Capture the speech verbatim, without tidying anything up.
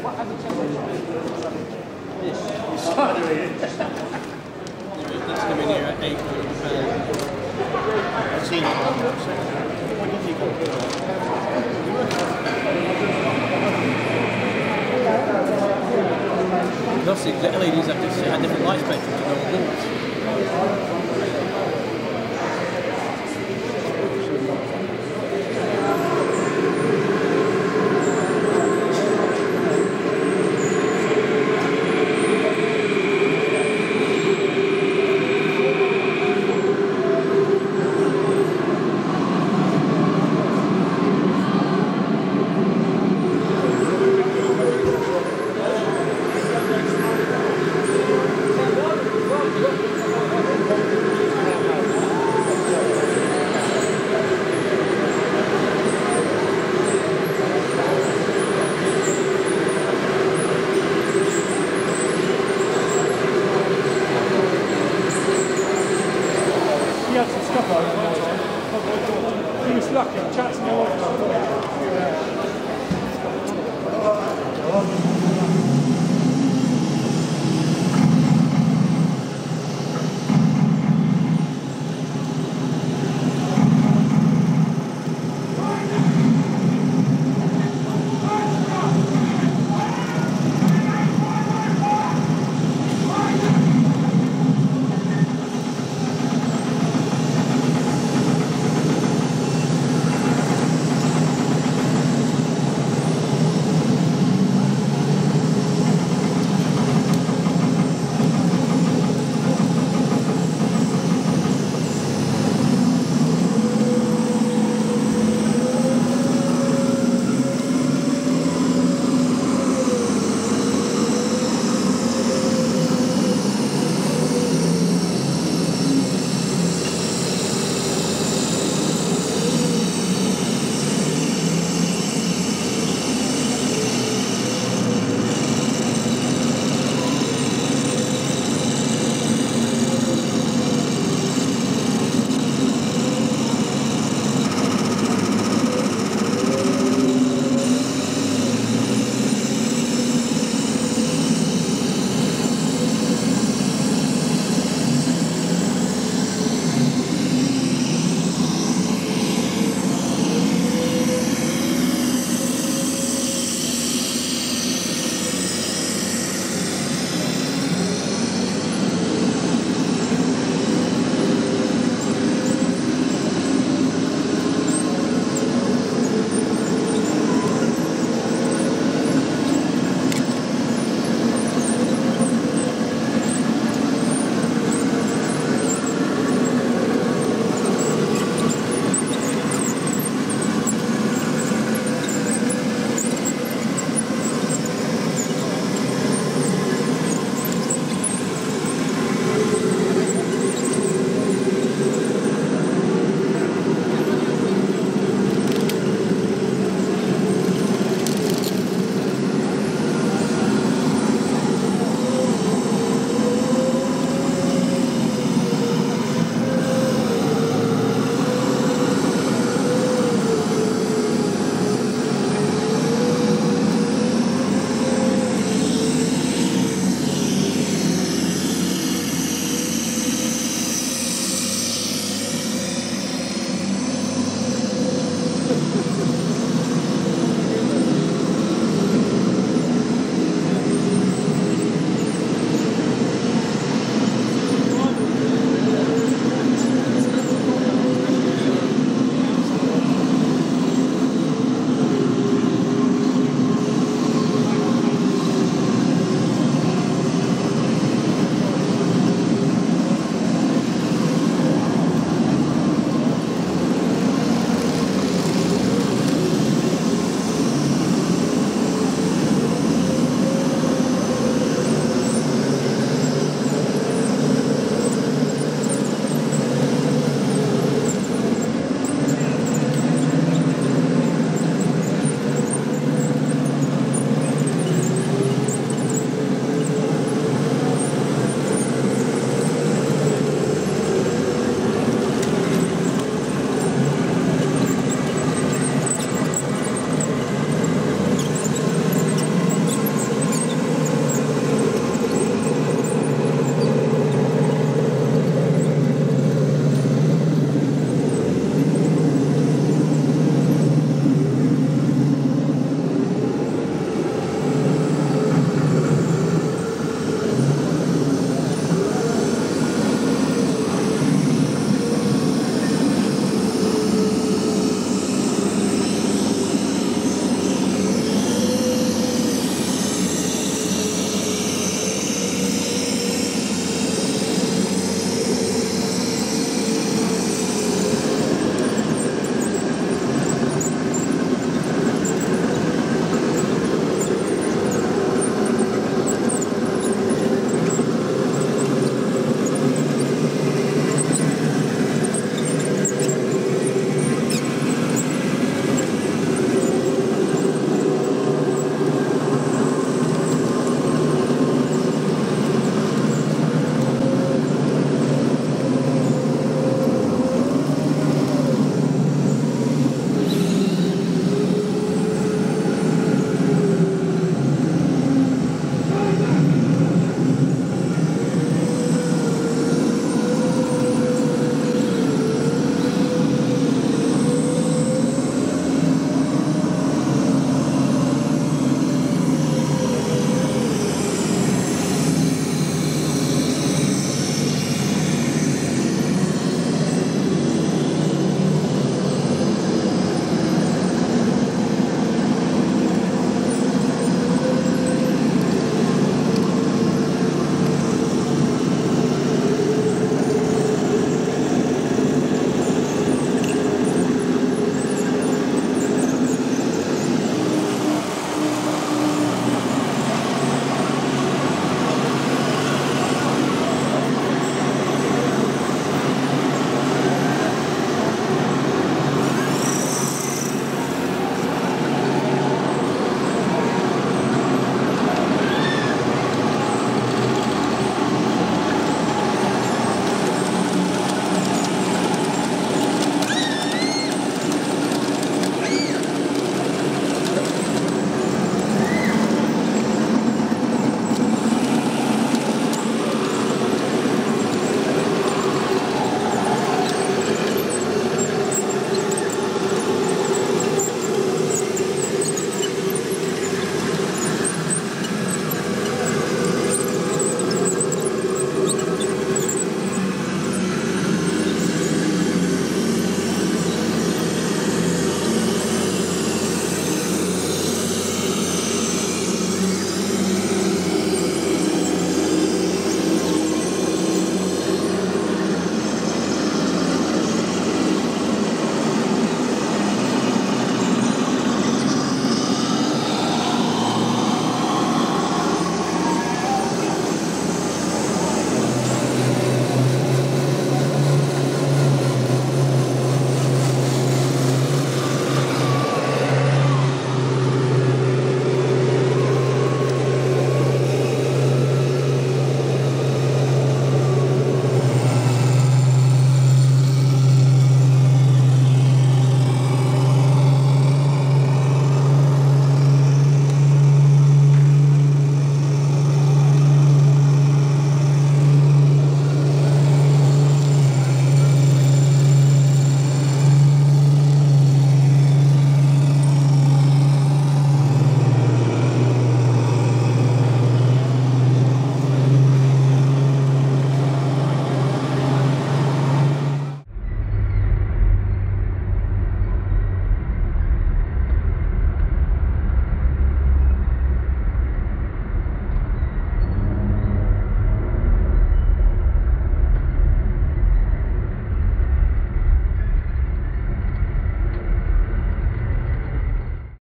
What have you done? This. Obviously, the L E Ds have different light spectrum to normal balls.